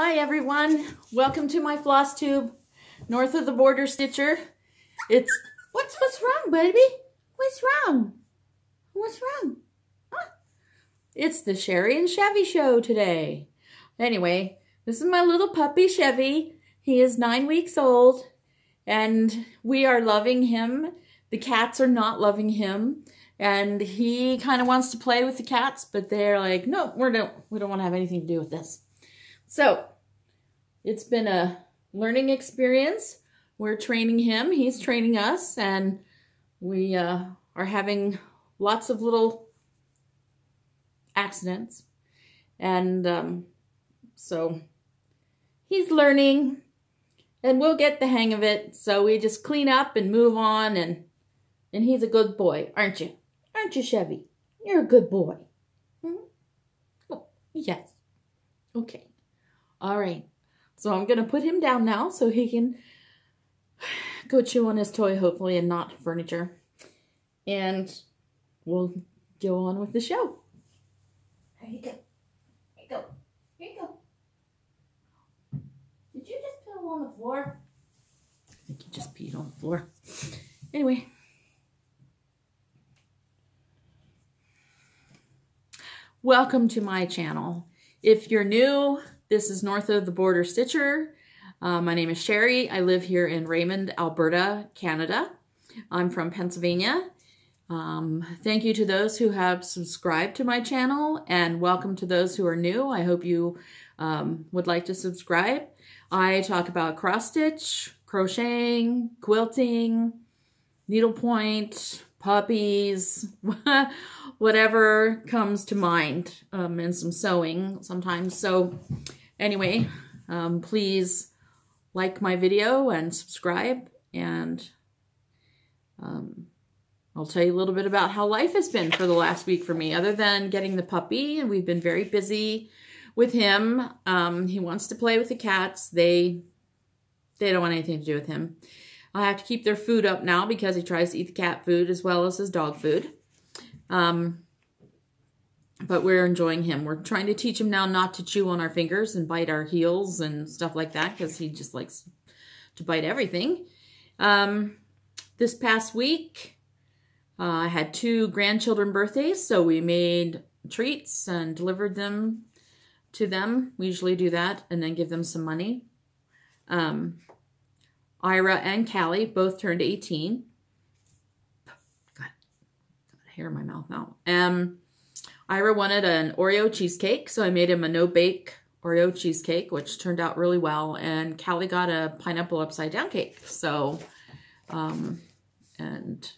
Hi everyone, welcome to my Flosstube, North of the Border Stitcher. It's, what's wrong, baby? What's wrong? What's wrong? Huh? It's the Sherry and Chevy show today. Anyway, this is my little puppy Chevy. He is 9 weeks old and we are loving him. The cats are not loving him and he kind of wants to play with the cats, but they're like, no, we don't want to have anything to do with this. So, it's been a learning experience. We're training him, he's training us, and we are having lots of little accidents. And so, he's learning, and we'll get the hang of it. So we just clean up and move on, and he's a good boy, aren't you? Aren't you, Chevy? You're a good boy. Mm-hmm. Oh, yes. Okay. All right, so I'm going to put him down now so he can go chew on his toy, hopefully, and not furniture. And we'll go on with the show. There you go. There you go. Here you go. Did you just poo on the floor? I think you just peed on the floor. Anyway. Welcome to my channel. If you're new, this is North of the Border Stitcher. My name is Sherry. I live here in Raymond, Alberta, Canada. I'm from Pennsylvania. Thank you to those who have subscribed to my channel and welcome to those who are new. I hope you would like to subscribe. I talk about cross stitch, crocheting, quilting, needlepoint, puppies, whatever comes to mind, and some sewing sometimes. So anyway, please like my video and subscribe, and I'll tell you a little bit about how life has been for the last week for me. Other than getting the puppy, and we've been very busy with him. He wants to play with the cats. They don't want anything to do with him. I have to keep their food up now because he tries to eat the cat food as well as his dog food. But we're enjoying him. We're trying to teach him now not to chew on our fingers and bite our heels and stuff like that, because he just likes to bite everything. This past week, I had two grandchildren birthdays, so we made treats and delivered them to them. We usually do that and then give them some money. Ira and Callie both turned 18. Got hair in my mouth now. Ira wanted an Oreo cheesecake, so I made him a no-bake Oreo cheesecake, which turned out really well. And Callie got a pineapple upside-down cake. So, and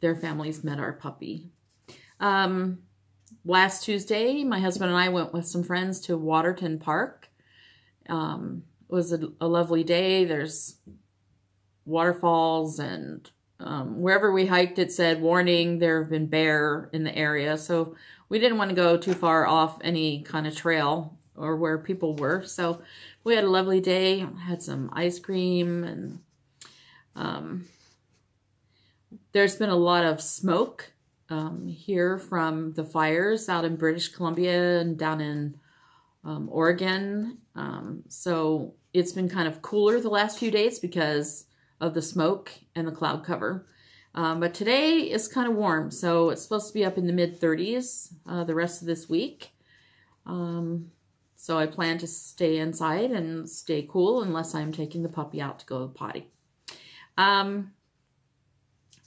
their families met our puppy. Last Tuesday, my husband and I went with some friends to Waterton Park. It was a lovely day. There's waterfalls, and wherever we hiked, it said, warning, there have been bear in the area. So we didn't want to go too far off any kind of trail or where people were. So we had a lovely day. Had some ice cream, and there's been a lot of smoke here from the fires out in British Columbia and down in Oregon. So it's been kind of cooler the last few days because of the smoke and the cloud cover. But today is kind of warm, so it's supposed to be up in the mid-30s the rest of this week. So I plan to stay inside and stay cool unless I'm taking the puppy out to go to the potty.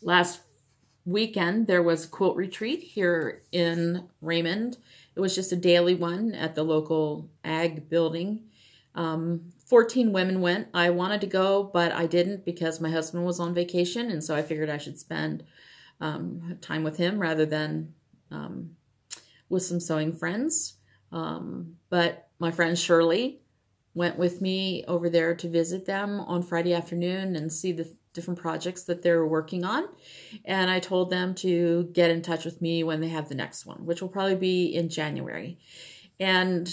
Last weekend there was a quilt retreat here in Raymond. It was just a daily one at the local ag building. 14 women went. I wanted to go, but I didn't because my husband was on vacation, and so I figured I should spend time with him rather than with some sewing friends. But my friend Shirley went with me over there to visit them on Friday afternoon and see the different projects that they're working on, and I told them to get in touch with me when they have the next one, which will probably be in January. And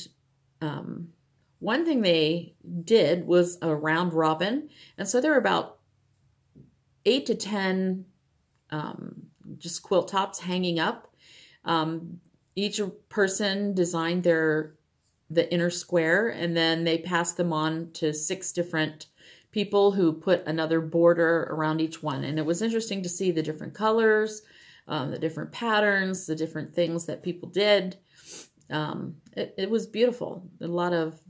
one thing they did was a round robin, and so there were about 8 to 10 just quilt tops hanging up. Each person designed their the inner square, and then they passed them on to 6 different people who put another border around each one. And it was interesting to see the different colors, the different patterns, the different things that people did. It was beautiful. A lot of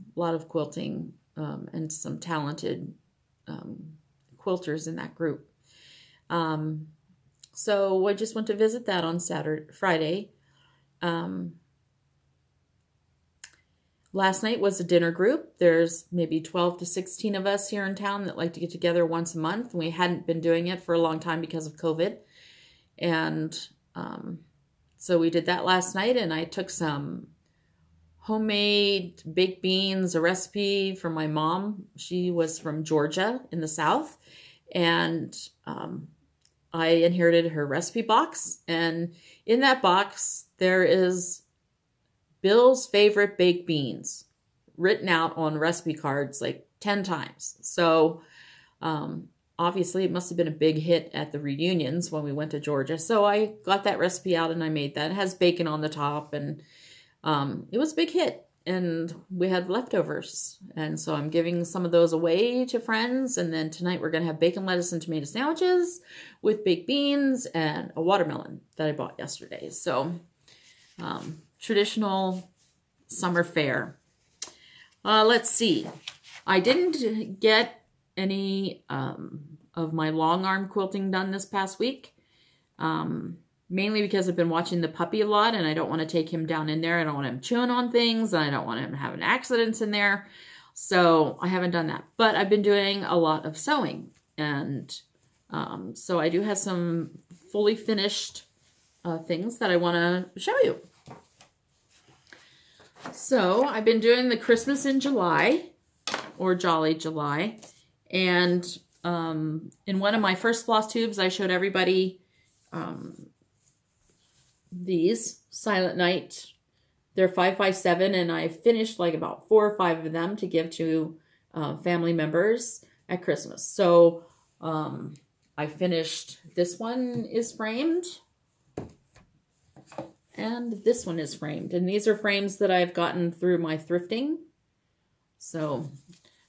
quilting and some talented quilters in that group. So I just went to visit that on Friday. Last night was a dinner group. There's maybe 12 to 16 of us here in town that like to get together once a month. We hadn't been doing it for a long time because of COVID. And so we did that last night, and I took some homemade baked beans, a recipe from my mom. She was from Georgia in the South, and I inherited her recipe box. And in that box, there is Bill's favorite baked beans written out on recipe cards like 10 times. So obviously it must have been a big hit at the reunions when we went to Georgia. So I got that recipe out and I made that. It has bacon on the top, and it was a big hit, and we had leftovers. And so I'm giving some of those away to friends. And then tonight we're going to have bacon, lettuce, and tomato sandwiches with baked beans and a watermelon that I bought yesterday. So traditional summer fare. Let's see. I didn't get any of my long arm quilting done this past week, mainly because I've been watching the puppy a lot, and I don't want to take him down in there. I don't want him chewing on things, and I don't want him having accidents in there. So I haven't done that, but I've been doing a lot of sewing. And so I do have some fully finished things that I want to show you. So I've been doing the Christmas in July, or Jolly July, and in one of my first floss tubes, I showed everybody these Silent Night. They're 5x7, and I finished like about 4 or 5 of them to give to family members at Christmas. So I finished, this one is framed, and this one is framed. And these are frames that I've gotten through my thrifting. So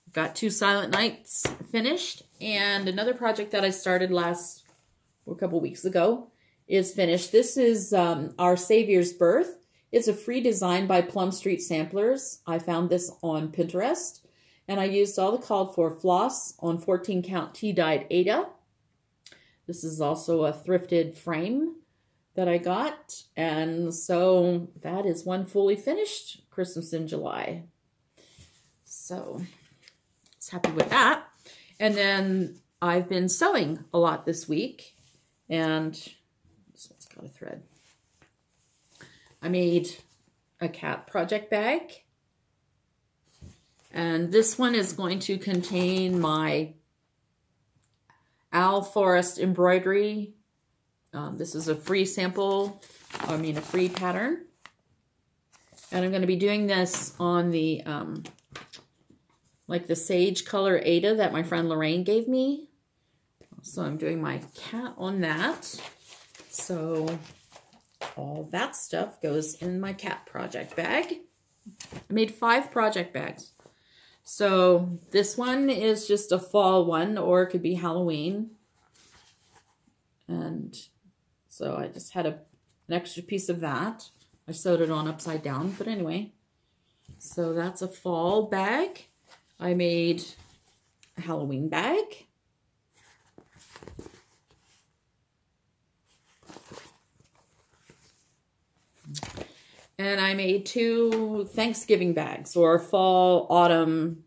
I've got 2 Silent Nights finished. And another project that I started a couple weeks ago is finished. This is Our Savior's Birth. It's a free design by Plum Street Samplers. I found this on Pinterest. And I used all the called for floss on 14 count tea-dyed Aida. This is also a thrifted frame that I got, and so that is one fully finished Christmas in July. So I was happy with that. And then I've been sewing a lot this week, and this one's got a thread. I made a cat project bag, and this one is going to contain my Owl Forest embroidery. This is a free sample, a free pattern. And I'm going to be doing this on the, like the sage color Aida that my friend Lorraine gave me. So I'm doing my cat on that. So all that stuff goes in my cat project bag. I made 5 project bags. So this one is just a fall one, or it could be Halloween. And so I just had an extra piece of that. I sewed it on upside down, but anyway. So that's a fall bag. I made a Halloween bag. And I made 2 Thanksgiving bags, or fall, autumn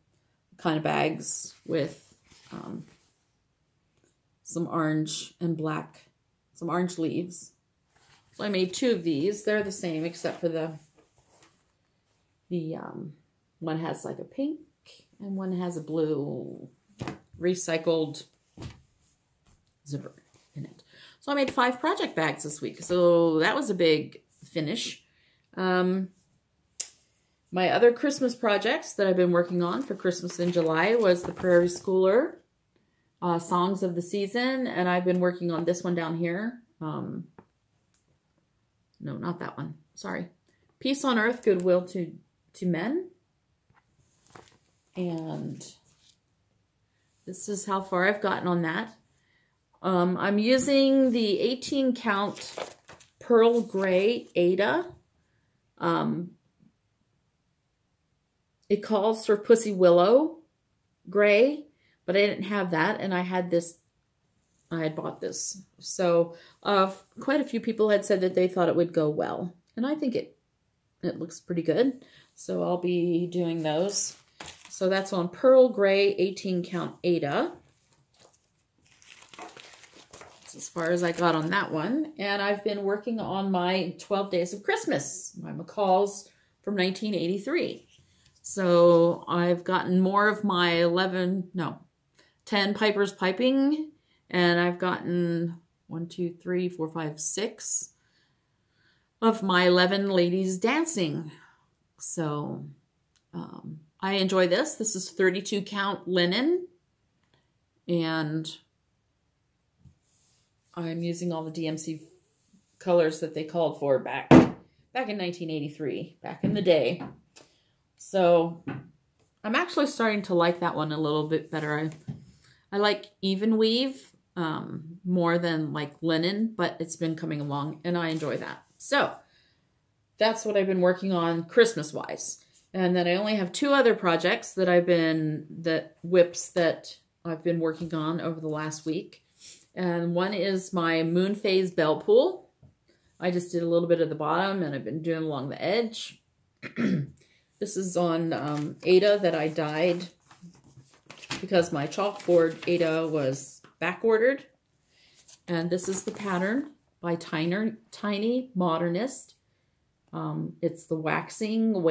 kind of bags with some orange and black, some orange leaves. So I made 2 of these. They're the same, except for the one has like a pink and one has a blue recycled zipper in it. So I made 5 project bags this week. So that was a big finish. My other Christmas projects that I've been working on for Christmas in July was the Prairie Schooler, Songs of the Season, and I've been working on this one down here. No, not that one. Sorry. Peace on Earth, Goodwill to Men. And this is how far I've gotten on that. I'm using the 18 count Pearl Gray Ada. It calls for Pussy Willow Gray, but I didn't have that, and I had this, I had bought this. So quite a few people had said that they thought it would go well, and I think it looks pretty good. So I'll be doing those. So that's on Pearl Gray 18 count Ada. As far as I got on that one. And I've been working on my 12 Days of Christmas, my McCall's from 1983. So I've gotten more of my 10 Pipers Piping, and I've gotten 1, 2, 3, 4, 5, 6 of my 11 Ladies Dancing. So I enjoy this. This is 32 count linen, and I'm using all the DMC colors that they called for back in 1983, back in the day. So I'm actually starting to like that one a little bit better. I like even weave more than like linen, but it's been coming along and I enjoy that. So that's what I've been working on Christmas-wise. And then I only have 2 other projects that I've been, whips that I've been working on over the last week. And one is my Moon Phase Bellpull. I just did a little bit of the bottom and I've been doing along the edge. This is on Ada that I dyed because my chalkboard Ada was backordered. And this is the pattern by Tiny Modernist. It's the waxing,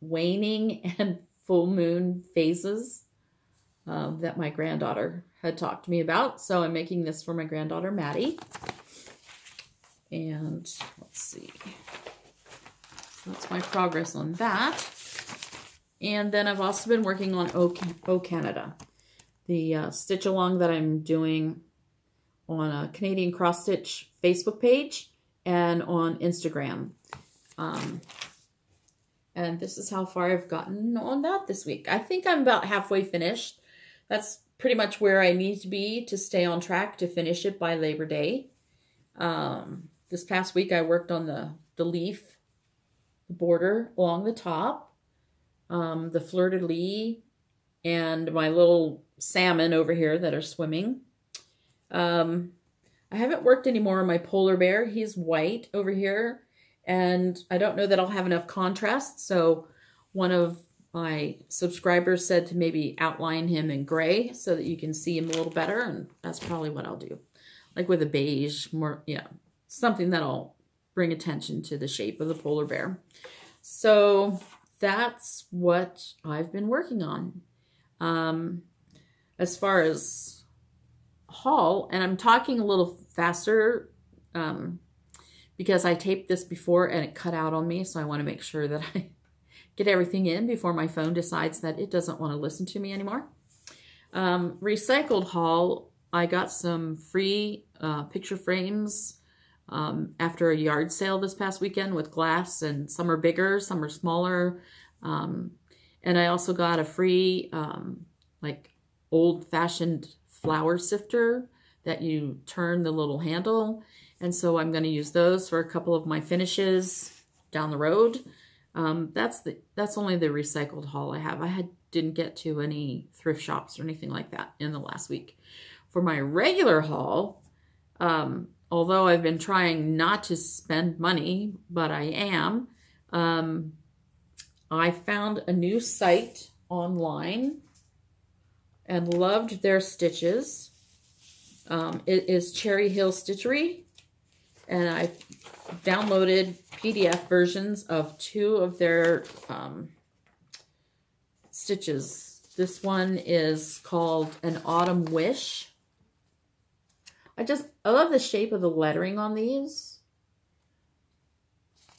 waning, and full moon phases that my granddaughter had talked to me about. So I'm making this for my granddaughter, Maddie. And let's see. So that's my progress on that. And then I've also been working on O Canada, the stitch along that I'm doing on a Canadian Cross Stitch Facebook page and on Instagram. And this is how far I've gotten on that this week. I think I'm about halfway finished. That's pretty much where I need to be to stay on track to finish it by Labor Day. This past week I worked on the leaf border along the top, the fleur-de-lis, and my little salmon over here that are swimming. I haven't worked anymore on my polar bear. He's white over here, and I don't know that I'll have enough contrast, so one of my subscriber said to maybe outline him in gray so that you can see him a little better, and that's probably what I'll do. Like with a beige, more, yeah, something that'll bring attention to the shape of the polar bear. So that's what I've been working on. As far as haul, and I'm talking a little faster because I taped this before and it cut out on me, so I want to make sure that I get everything in before my phone decides that it doesn't want to listen to me anymore. Recycled haul, I got some free picture frames after a yard sale this past weekend with glass, and some are bigger, some are smaller. And I also got a free like old-fashioned flower sifter that you turn the little handle. And so I'm going to use those for a couple of my finishes down the road. That's only the recycled haul I have. I didn't get to any thrift shops or anything like that in the last week. For my regular haul, although I've been trying not to spend money, but I am, I found a new site online and loved their stitches. It is Cherry Hill Stitchery, and I downloaded PDF versions of 2 of their stitches. This one is called An Autumn Wish. I love the shape of the lettering on these.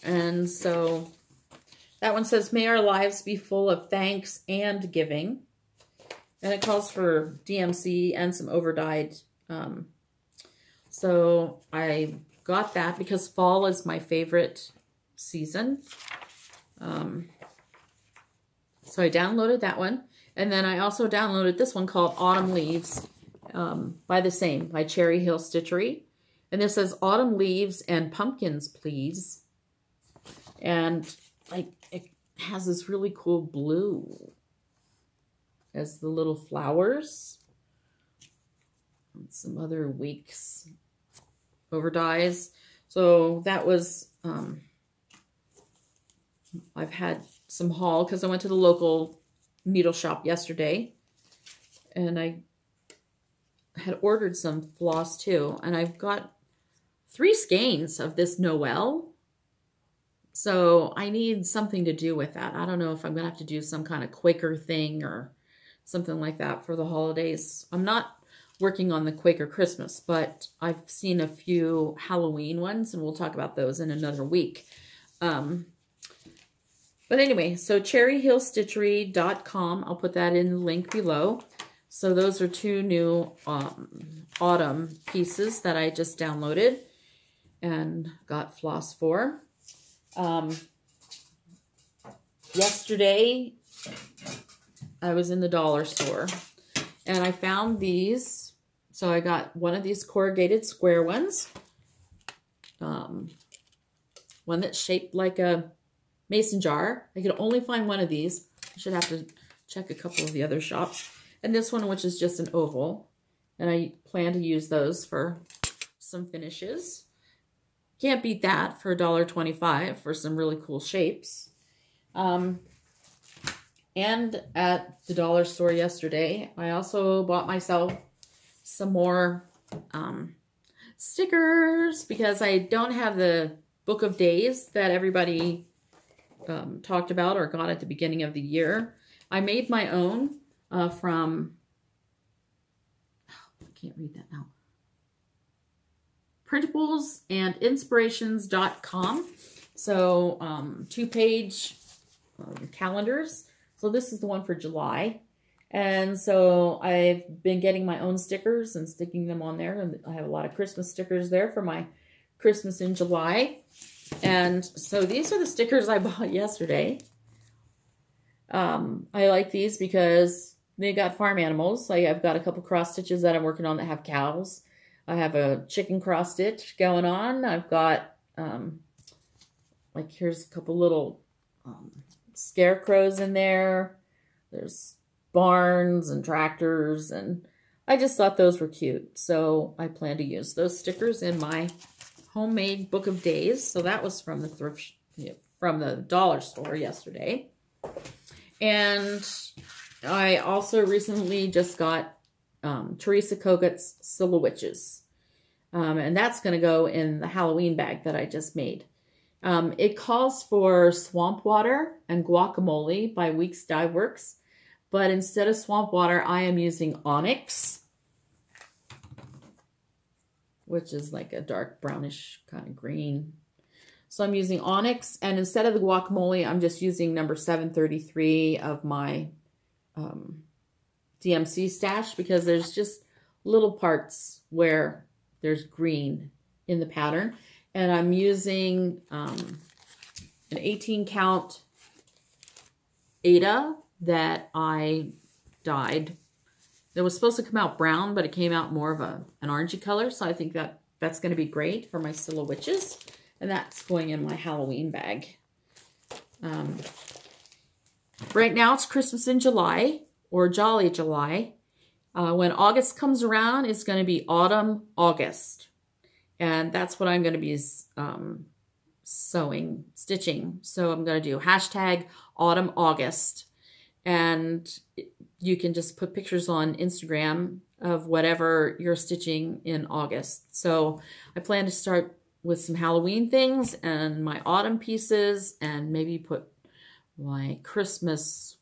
And so that one says, "May our lives be full of thanks and giving." And it calls for DMC and some overdyed. So I got that because fall is my favorite season. So I downloaded that one. And then I also downloaded this one called Autumn Leaves by Cherry Hill Stitchery. And this says, Autumn Leaves and Pumpkins, Please. And like it has this really cool blue as the little flowers. And some other Weeks over dyes. So that was, I've had some haul because I went to the local needle shop yesterday and I had ordered some floss too. And I've got 3 skeins of this Noel. So I need something to do with that. I don't know if I'm going to have to do some kind of Quaker thing or something like that for the holidays. I'm not working on the Quaker Christmas, but I've seen a few Halloween ones, and we'll talk about those in another week. But anyway, so cherryhillstitchery.com. I'll put that in the link below. So those are 2 new autumn pieces that I just downloaded and got floss for. Yesterday, I was in the dollar store, and I found these. So I got one of these corrugated square ones. One that's shaped like a mason jar. I could only find one of these. I should have to check a couple of the other shops. And this one, which is just an oval. And I plan to use those for some finishes. Can't beat that for $1.25 for some really cool shapes. And at the dollar store yesterday, I also bought myself some more stickers because I don't have the Book of Days that everybody talked about or got at the beginning of the year. I made my own from, oh, I can't read that now, printablesandinspirations.com. So 2-page calendars. So this is the one for July. And so I've been getting my own stickers and sticking them on there. And I have a lot of Christmas stickers there for my Christmas in July. And so these are the stickers I bought yesterday. I like these because they got farm animals. Like I've got a couple cross stitches that I'm working on that have cows. I have a chicken cross stitch going on. I've got, like here's a couple little, scarecrows in there. There's barns and tractors, and I just thought those were cute. So I plan to use those stickers in my homemade Book of Days. So that was from the thrift, from the dollar store yesterday. And I also recently just got Teresa Kogut's Silhowitches. And that's going to go in the Halloween bag that I just made. It calls for Swamp Water and Guacamole by Weeks Dye Works, but instead of Swamp Water, I am using Onyx, which is like a dark brownish kind of green. So I'm using Onyx, and instead of the guacamole, I'm just using number 733 of my DMC stash, because there's just little parts where there's green in the pattern. And I'm using an 18-count Aida that I dyed. It was supposed to come out brown, but it came out more of an orangey color. So I think that that's going to be great for my Silhowitches. And that's going in my Halloween bag. Right now it's Christmas in July, or Jolly July. When August comes around, it's going to be Autumn August. And that's what I'm going to be stitching. So I'm going to do hashtag Autumn August. And you can just put pictures on Instagram of whatever you're stitching in August. So I plan to start with some Halloween things and my autumn pieces, and maybe put my Christmas,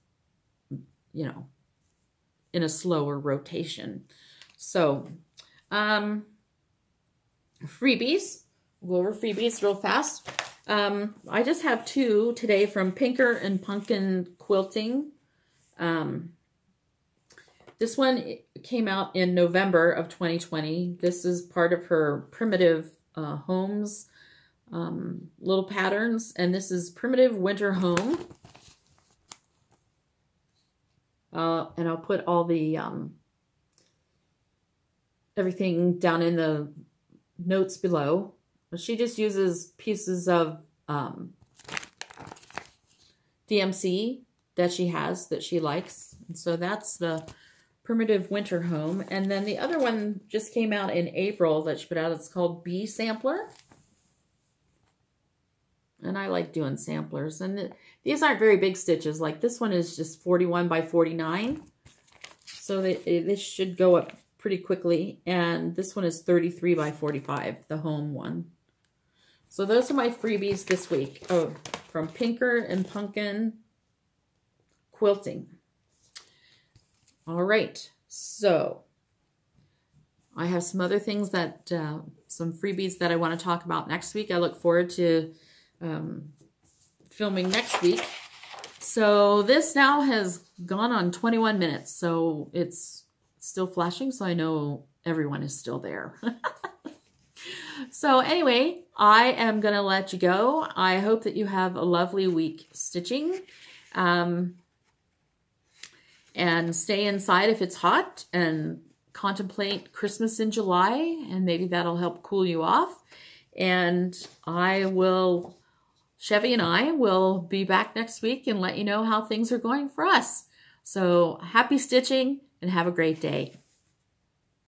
in a slower rotation. So, freebies. We'll go over freebies real fast. I just have 2 today from Pinker 'n' Punkin Quilting. This one came out in November of 2020. This is part of her Primitive Homes little patterns, and this is Primitive Winter Home. And I'll put all the everything down in the notes below. She just uses pieces of DMC that she has that she likes. And so that's the Primitive Winter Home. And then the other one just came out in April that she put out. It's called Bee Sampler. And I like doing samplers. And these aren't very big stitches. Like this one is just 41 by 49. So this should go up pretty quickly. And this one is 33 by 45, the home one. So those are my freebies this week. Oh, from Pinker 'n' Punkin Quilting. All right. So I have some other things that, some freebies that I want to talk about next week. I look forward to filming next week. So this now has gone on 21 minutes, so it's still flashing, so I know everyone is still there. So anyway, I am gonna let you go. I hope that you have a lovely week stitching, and stay inside if it's hot, and contemplate Christmas in July, and maybe that'll help cool you off. And I will, Chevy and I will be back next week and let you know how things are going for us. So happy stitching and have a great day.